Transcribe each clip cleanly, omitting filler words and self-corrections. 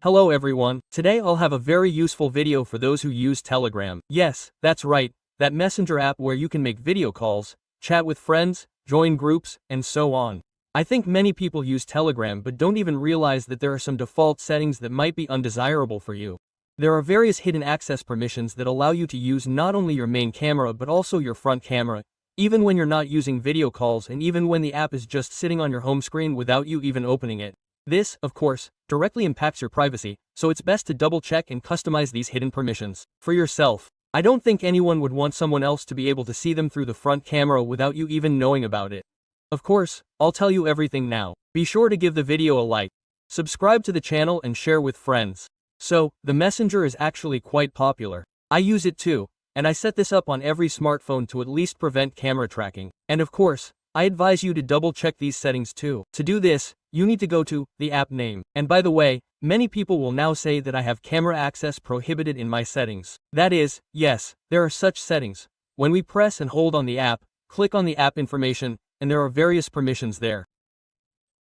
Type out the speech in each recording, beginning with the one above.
Hello everyone, today I'll have a very useful video for those who use Telegram. Yes, that's right, that messenger app where you can make video calls, chat with friends, join groups, and so on. I think many people use Telegram but don't even realize that there are some default settings that might be undesirable for you. There are various hidden access permissions that allow you to use not only your main camera but also your front camera, even when you're not using video calls and even when the app is just sitting on your home screen without you even opening it. This, of course, directly impacts your privacy, so it's best to double-check and customize these hidden permissions for yourself. I don't think anyone would want someone else to be able to see them through the front camera without you even knowing about it. Of course, I'll tell you everything now. Be sure to give the video a like, subscribe to the channel and share with friends. So, the messenger is actually quite popular. I use it too, and I set this up on every smartphone to at least prevent camera tracking. And of course, I advise you to double-check these settings too. To do this, you need to go to the app name. And by the way, many people will now say that I have camera access prohibited in my settings. That is, yes, there are such settings. When we press and hold on the app, click on the app information, and there are various permissions there.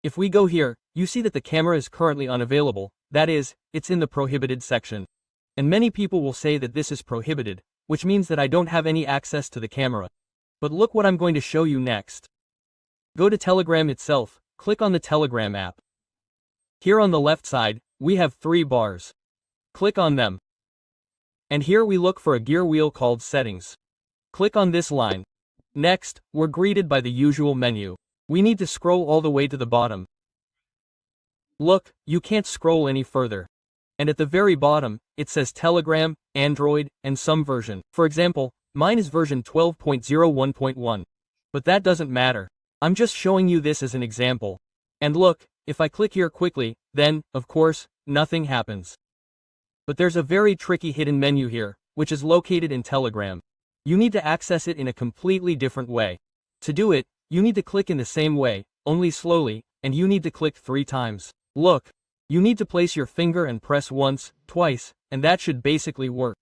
If we go here, you see that the camera is currently unavailable, that is, it's in the prohibited section. And many people will say that this is prohibited, which means that I don't have any access to the camera. But look what I'm going to show you next. Go to Telegram itself, click on the Telegram app. Here on the left side, we have three bars. Click on them. And here we look for a gear wheel called Settings. Click on this line. Next, we're greeted by the usual menu. We need to scroll all the way to the bottom. Look, you can't scroll any further. And at the very bottom, it says Telegram, Android, and some version. For example, mine is version 12.01.1. But that doesn't matter. I'm just showing you this as an example. And look, if I click here quickly, then, of course, nothing happens. But there's a very tricky hidden menu here, which is located in Telegram. You need to access it in a completely different way. To do it, you need to click in the same way, only slowly, and you need to click 3 times. Look, you need to place your finger and press once, twice, and that should basically work.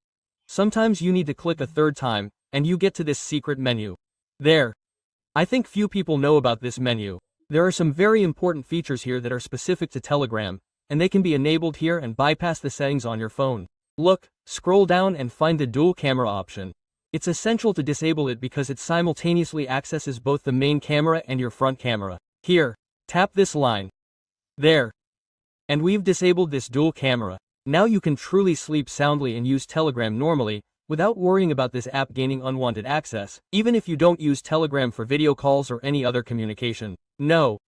Sometimes you need to click a 3rd time, and you get to this secret menu. There. I think few people know about this menu. There are some very important features here that are specific to Telegram, and they can be enabled here and bypass the settings on your phone. Look, scroll down and find the dual camera option. It's essential to disable it because it simultaneously accesses both the main camera and your front camera. Here, tap this line. There. And we've disabled this dual camera. Now you can truly sleep soundly and use Telegram normally, without worrying about this app gaining unwanted access, even if you don't use Telegram for video calls or any other communication. No,